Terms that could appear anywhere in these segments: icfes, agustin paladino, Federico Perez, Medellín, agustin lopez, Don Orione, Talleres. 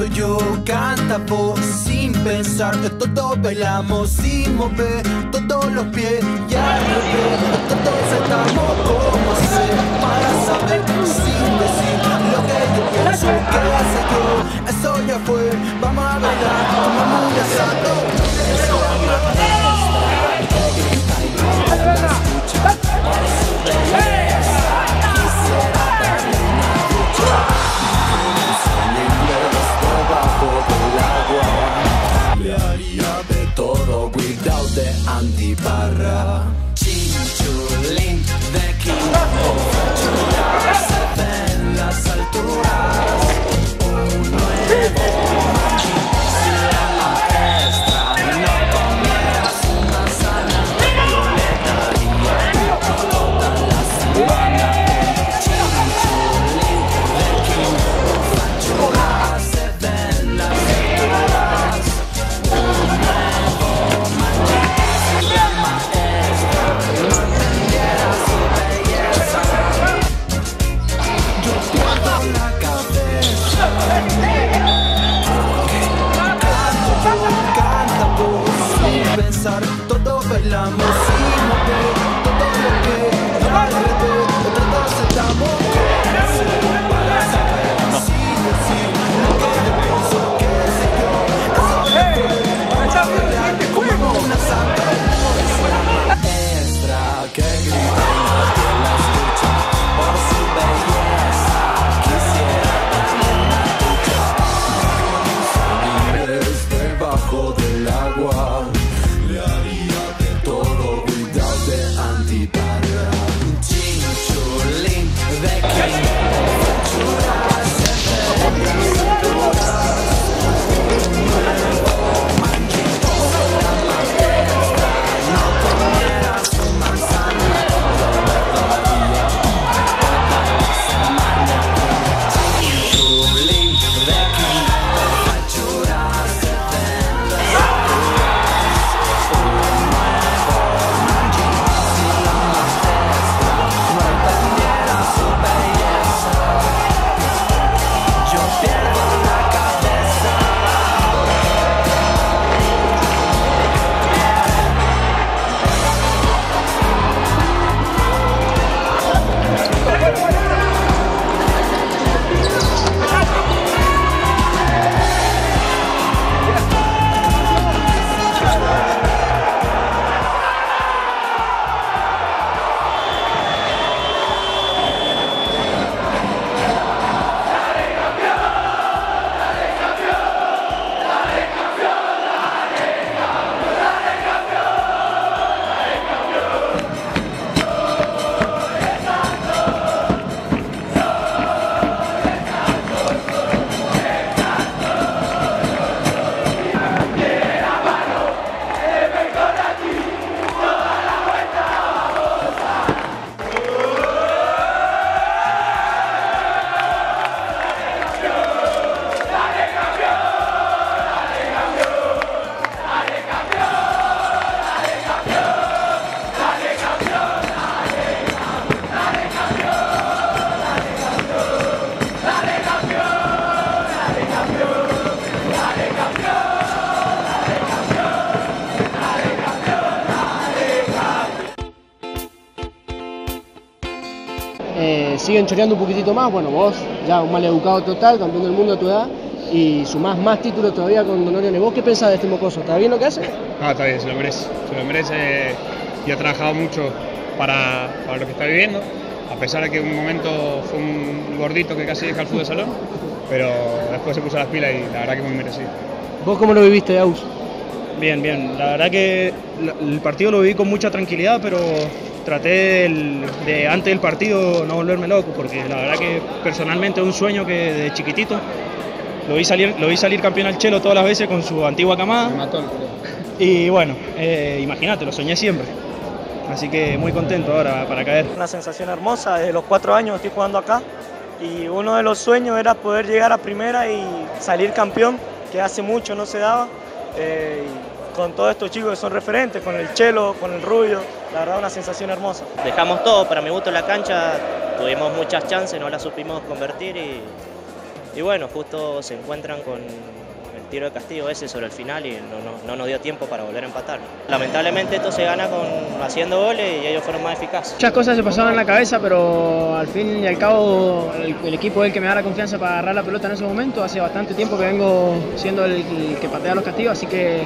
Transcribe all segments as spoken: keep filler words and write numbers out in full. canto yo, canta vos, sin pensar que todos bailamos sin mover todos los pies y al revés, todos estamos como sé para saber sin decir lo que yo pienso, qué sé yo, eso ya fue, vamos a bailar como un asalto. Antiparra Chinchulín de quinto, ya se ven las alturas. Un nuevo maquín, si a la extra no comieras una sana, yo le daría toda la semana. Chinchulín de quinto, ya se ven las alturas. Un nuevo maquín, todos bailamos sin mover, todos los pies, al revés, todos estamos para saber sin decir lo que yo pienso, qué sé yo, eso ya fue, vamos a bailar como una santa extra que grita y nadie la escucha por su belleza, quisiera darle una ducha, libres debajo del agua. Eh, siguen choreando un poquitito más, bueno, vos ya un maleducado total, campeón del mundo a tu edad, y sumás más títulos todavía con Don Orione. ¿Vos qué pensás de este mocoso? ¿Está bien lo que hace? Ah, está bien, se lo merece, se lo merece eh, y ha trabajado mucho para, para lo que está viviendo, a pesar de que en un momento fue un gordito que casi deja el fútbol de salón, pero después se puso las pilas y la verdad que muy merecido. ¿Vos cómo lo viviste, Aus? Bien, bien, la verdad que el partido lo viví con mucha tranquilidad, pero traté de, de antes del partido no volverme loco, porque la verdad que personalmente es un sueño que desde chiquitito lo vi salir, lo vi salir campeón al Chelo todas las veces con su antigua camada. Me mató el y bueno, eh, imagínate, lo soñé siempre, así que muy contento ahora para caer. Una sensación hermosa, desde los cuatro años estoy jugando acá y uno de los sueños era poder llegar a primera y salir campeón, que hace mucho no se daba. Eh, con todos estos chicos que son referentes, con el Chelo, con el Rubio, la verdad una sensación hermosa. Dejamos todo, para mi gusto en la cancha, tuvimos muchas chances, no las supimos convertir y y bueno, justo se encuentran con el tiro de castigo ese sobre el final y no, no, no nos dio tiempo para volver a empatar. Lamentablemente esto se gana con haciendo goles y ellos fueron más eficaces. Muchas cosas se pasaron en la cabeza, pero al fin y al cabo el, el equipo es el que me da la confianza para agarrar la pelota en ese momento. Hace bastante tiempo que vengo siendo el, el que patea los castigos, así que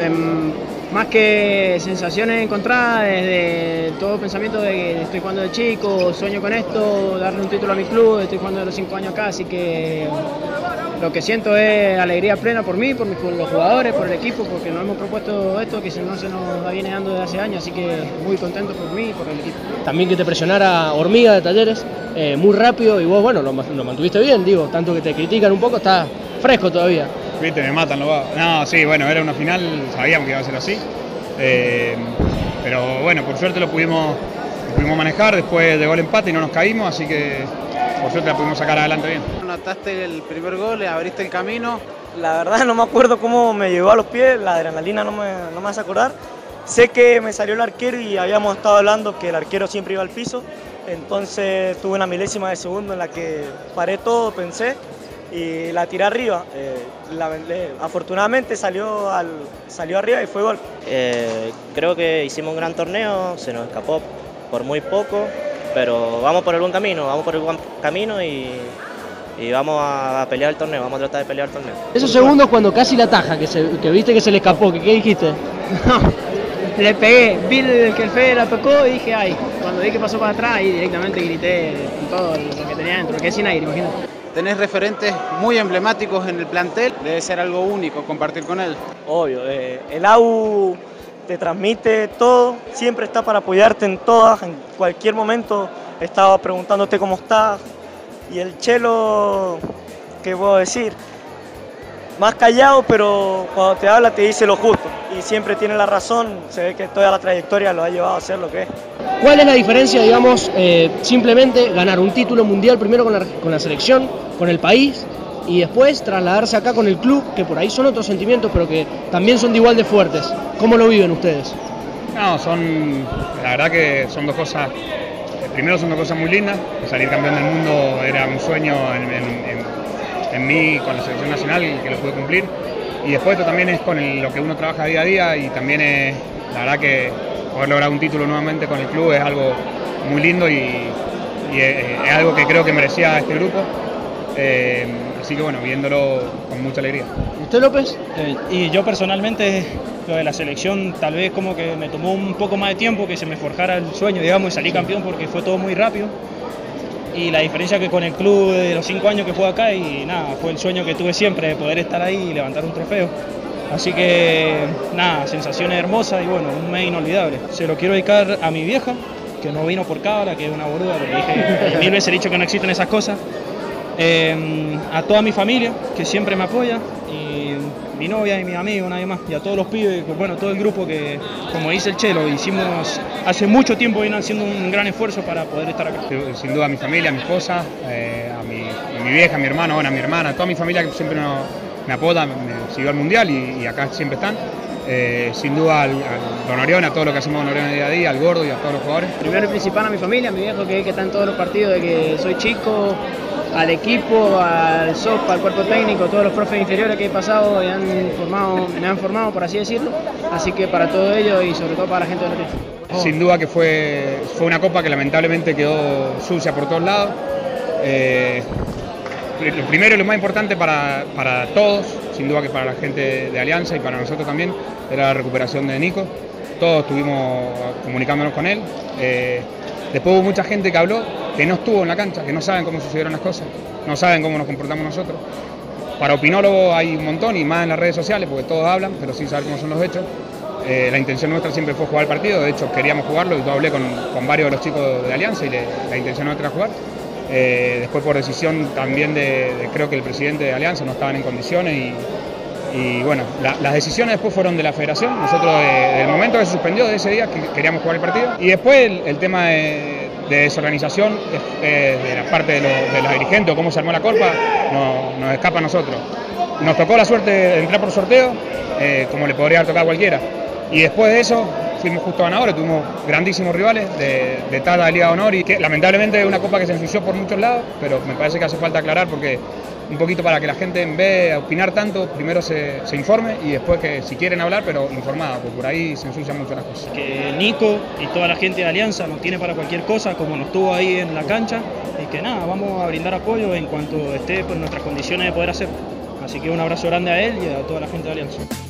em, más que sensaciones encontradas, desde todo pensamiento de que estoy jugando de chico, sueño con esto, darle un título a mi club, estoy jugando de los cinco años acá, así que lo que siento es alegría plena por mí, por, mis, por los jugadores, por el equipo, porque nos hemos propuesto esto que no se nos viene dando desde hace años, así que muy contento por mí y por el equipo. También que te presionara Hormiga de Talleres, eh, muy rápido, y vos, bueno, lo, lo mantuviste bien, digo, tanto que te critican un poco, está fresco todavía. Viste, me matan los vagos. No, sí, bueno, era una final, sabíamos que iba a ser así. Eh, pero bueno, por suerte lo pudimos, lo pudimos manejar, después llegó el empate y no nos caímos, así que por suerte la pudimos sacar adelante bien. Anotaste el primer gol, le abriste el camino. La verdad no me acuerdo cómo me llevó a los pies, la adrenalina no me, no me hace acordar. Sé que me salió el arquero y habíamos estado hablando que el arquero siempre iba al piso, entonces tuve una milésima de segundo en la que paré todo, pensé, y la tiré arriba. Eh, la, eh, afortunadamente salió, al, salió arriba y fue gol. Eh, creo que hicimos un gran torneo, se nos escapó por muy poco, pero vamos por el buen camino, vamos por el buen camino y, y vamos a, a pelear el torneo, vamos a tratar de pelear el torneo. Esos segundos cuando casi la taja, que, se, que viste que se le escapó, ¿qué, qué dijiste? Le pegué, vi el que el Fede la tocó y dije, ay, cuando vi que pasó para atrás y directamente grité todo lo que tenía dentro, que es sin aire, imagínate. Tenés referentes muy emblemáticos en el plantel, debe ser algo único compartir con él. Obvio, eh, el A U te transmite todo, siempre está para apoyarte en todas, en cualquier momento estaba preguntándote cómo estás. Y el Chelo, ¿qué puedo decir? Más callado, pero cuando te habla te dice lo justo y siempre tiene la razón, se ve que toda la trayectoria lo ha llevado a ser lo que es. ¿Cuál es la diferencia, digamos, eh, simplemente ganar un título mundial primero con la, con la selección, con el país, y después trasladarse acá con el club, que por ahí son otros sentimientos, pero que también son de igual de fuertes? ¿Cómo lo viven ustedes? No, son, la verdad que son dos cosas, primero son dos cosas muy lindas, salir campeón del mundo era un sueño en, en, en, en mí con la selección nacional y que lo pude cumplir, y después esto también es con el, lo que uno trabaja día a día, y también es, la verdad que poder lograr un título nuevamente con el club es algo muy lindo y, y es, es algo que creo que merecía este grupo, eh, así que bueno, viéndolo con mucha alegría. ¿Usted, López? Eh, y yo personalmente, lo de la selección tal vez como que me tomó un poco más de tiempo que se me forjara el sueño, digamos, y salí campeón porque fue todo muy rápido, y la diferencia que con el club de los cinco años que juego acá, y nada, fue el sueño que tuve siempre de poder estar ahí y levantar un trofeo. Así que, nada, sensaciones hermosas y bueno, un mes inolvidable. Se lo quiero dedicar a mi vieja, que no vino por cábala, que es una boluda, porque dije, mil veces he dicho que no existen esas cosas. Eh, a toda mi familia, que siempre me apoya, y mi novia y mis amigos, nadie más. Y a todos los pibes, bueno, todo el grupo que, como dice el Chelo, hicimos hace mucho tiempo, vienen haciendo un gran esfuerzo para poder estar acá. Sin duda a mi familia, a mi esposa, eh, a, mi, a mi vieja, a mi hermano, bueno, a mi hermana, a toda mi familia que siempre nos... me apoda, me siguió al mundial y, y acá siempre están. Eh, sin duda al, al Don Orione, a todo lo que hacemos Don Orione día a día, al gordo y a todos los jugadores. Primero y principal a mi familia, a mi viejo que, que está en todos los partidos, de que soy chico, al equipo, al S O P, al cuerpo técnico, todos los profes inferiores que he pasado y han formado, me han formado, por así decirlo. Así que para todos ellos y sobre todo para la gente de la tierra. Sin duda que fue, fue una copa que lamentablemente quedó sucia por todos lados. Eh, Lo primero y lo más importante para, para todos, sin duda que para la gente de Alianza y para nosotros también, era la recuperación de Nico. Todos estuvimos comunicándonos con él. Eh, después hubo mucha gente que habló, que no estuvo en la cancha, que no saben cómo sucedieron las cosas, no saben cómo nos comportamos nosotros. Para opinólogos hay un montón y más en las redes sociales, porque todos hablan, pero sin saber cómo son los hechos. Eh, la intención nuestra siempre fue jugar el partido, de hecho queríamos jugarlo y yo hablé con, con varios de los chicos de Alianza y le, la intención nuestra era jugar. Eh, después por decisión también de, de, creo que el presidente de Alianza no estaban en condiciones y, y bueno, la, las decisiones después fueron de la federación, nosotros desde el momento que se suspendió de ese día que queríamos jugar el partido y después el, el tema de, de desorganización eh, de la parte de, lo, de los dirigentes o cómo se armó la copa no, nos escapa a nosotros. Nos tocó la suerte de entrar por sorteo, eh, como le podría haber tocado a cualquiera y después de eso fuimos justo ganadores, tuvimos grandísimos rivales de, de tal de Liga de Honor y que lamentablemente es una copa que se ensució por muchos lados, pero me parece que hace falta aclarar porque un poquito para que la gente en vez de opinar tanto, primero se, se informe y después que si quieren hablar, pero informada, porque por ahí se ensucian mucho las cosas. Que Nico y toda la gente de Alianza nos tiene para cualquier cosa, como nos tuvo ahí en la cancha, y que nada, vamos a brindar apoyo en cuanto esté por nuestras condiciones de poder hacerlo. Así que un abrazo grande a él y a toda la gente de Alianza.